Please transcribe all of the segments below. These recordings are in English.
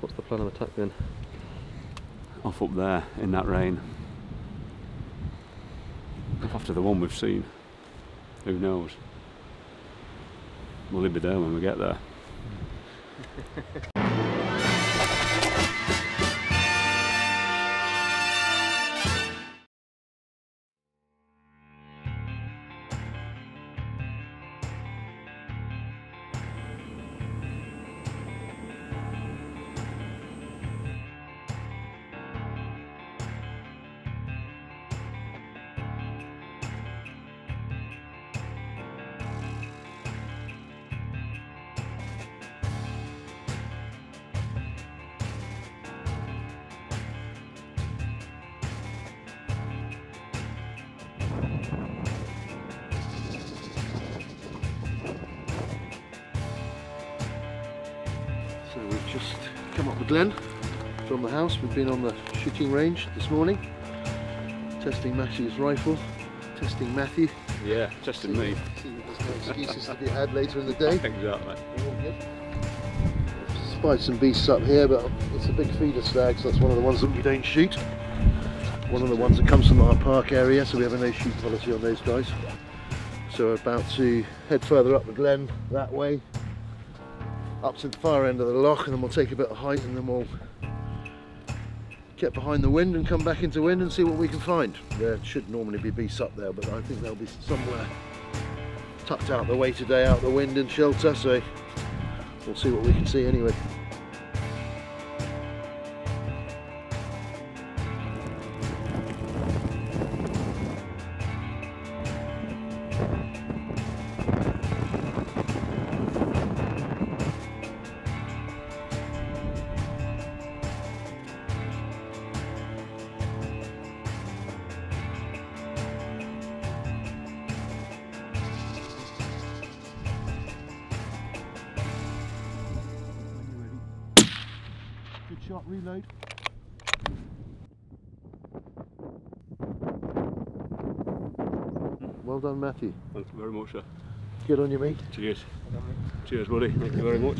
What's the plan of attack then? Off up there in that rain. After the one we've seen. Who knows? Will it be there when we get there? Just come up the glen from the house. We've been on the shooting range this morning, testing Matthew's rifle, testing Mathew. Yeah, testing me. See if there's no excuses to be had later in the day. Exactly. Spied some beasts up here, but it's a big feeder stag, so that's one of the ones that we don't shoot. One of the ones that comes from our park area, so we have a no shoot policy on those guys. So we're about to head further up the glen that way, up to the far end of the loch, and then we'll take a bit of height and then we'll get behind the wind and come back into wind and see what we can find. There should normally be beasts up there, but I think they'll be somewhere tucked out the way today, out the wind and shelter, so we'll see what we can see anyway. Shot, reload. Well done, Mathew. Thank you very much, sir. Good on you, mate. Cheers. Cheers, buddy. Thank you very much.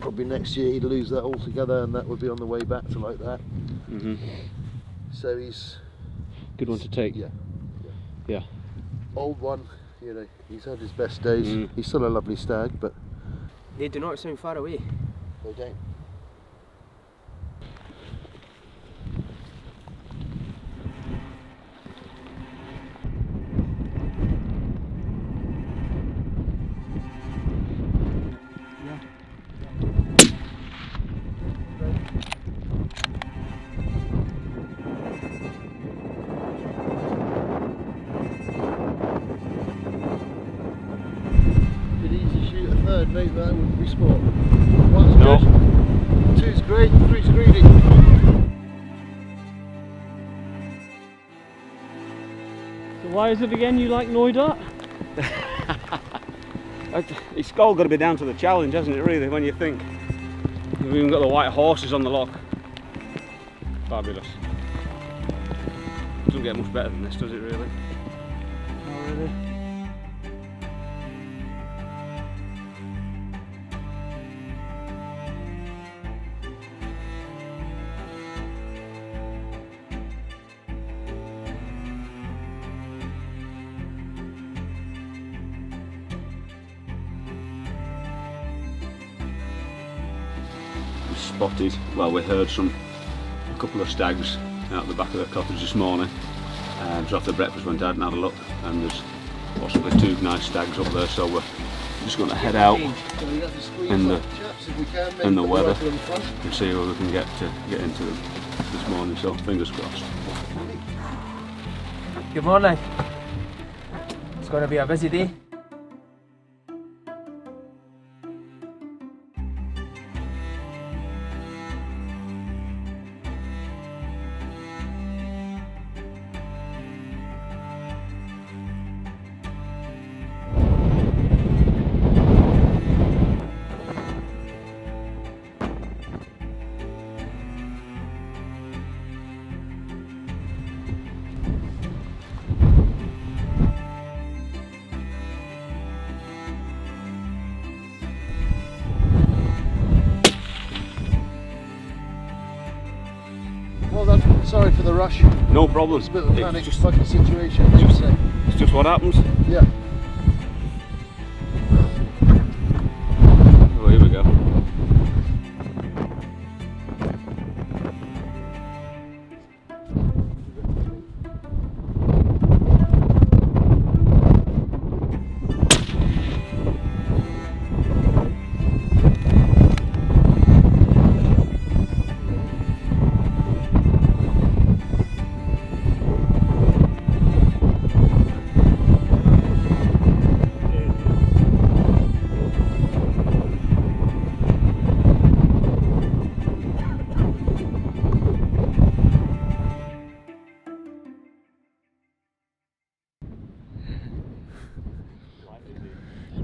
Probably next year he'd lose that altogether, and that would be on the way back to like that. Mm-hmm. So he's... Good one to take. Yeah. Yeah. Old one, you know, he's had his best days. Mm. He's still a lovely stag, but... They do not sound far away. They don't. Mate, that wouldn't be sport. One's no. Good, two's great, three's greedy. So why is it again you like Knoydart? It's all got to be down to the challenge, hasn't it, really, when you think. We've even got the white horses on the lock. Fabulous. Doesn't get much better than this, does it, really? Not really. Spotted, well, we heard a couple of stags out the back of the cottage this morning, just after breakfast went out and had a look, and there's possibly two nice stags up there, so we're just going to head out in the weather and see where we can get into them this morning, so fingers crossed. Good morning, it's going to be a busy day. on. Sorry for the rush. No problem. It's a bit of a panic fucking situation. It's just what happens. Yeah. Oh, here we go.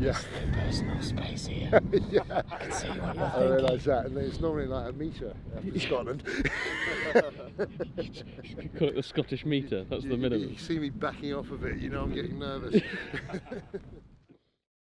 Yeah. It's their personal space here. Yeah. I can see what you're thinking. I realise that, and it's normally like a metre after Scotland. You call it the Scottish metre, that's the minimum. You see me backing off of it, you know I'm getting nervous.